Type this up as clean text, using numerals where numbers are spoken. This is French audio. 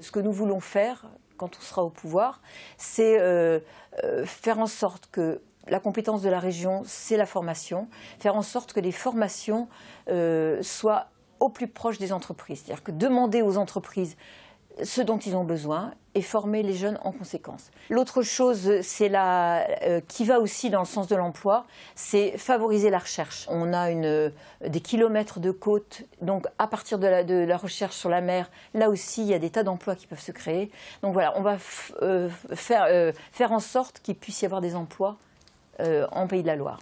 Ce que nous voulons faire, quand on sera au pouvoir, c'est faire en sorte que la compétence de la région, c'est la formation, faire en sorte que les formations soient au plus proche des entreprises. C'est-à-dire que demander aux entreprises ce dont ils ont besoin et former les jeunes en conséquence. L'autre chose, c'est qui va aussi dans le sens de l'emploi, c'est favoriser la recherche. On a des kilomètres de côtes, donc à partir de la recherche sur la mer, là aussi il y a des tas d'emplois qui peuvent se créer. Donc voilà, on va faire en sorte qu'il puisse y avoir des emplois en Pays de la Loire.